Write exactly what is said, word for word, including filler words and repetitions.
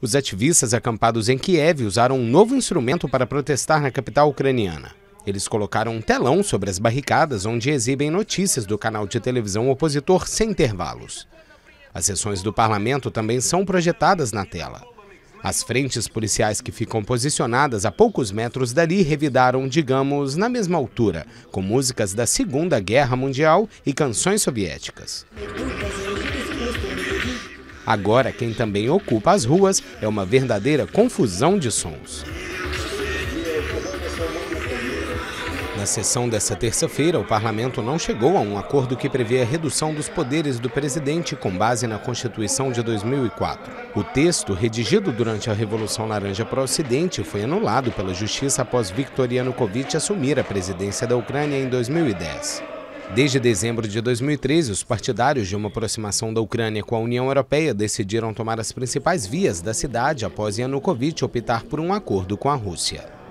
Os ativistas acampados em Kiev usaram um novo instrumento para protestar na capital ucraniana. Eles colocaram um telão sobre as barricadas onde exibem notícias do canal de televisão opositor sem intervalos. As sessões do parlamento também são projetadas na tela. As frentes policiais que ficam posicionadas a poucos metros dali revidaram, digamos, na mesma altura, com músicas da Segunda Guerra Mundial e canções soviéticas. Agora, quem também ocupa as ruas é uma verdadeira confusão de sons. Na sessão dessa terça-feira, o parlamento não chegou a um acordo que prevê a redução dos poderes do presidente com base na Constituição de dois mil e quatro. O texto, redigido durante a Revolução Laranja para o Ocidente, foi anulado pela Justiça após Viktor Yanukovych assumir a presidência da Ucrânia em dois mil e dez. Desde dezembro de dois mil e treze, os partidários de uma aproximação da Ucrânia com a União Europeia decidiram tomar as principais vias da cidade após Yanukovych optar por um acordo com a Rússia.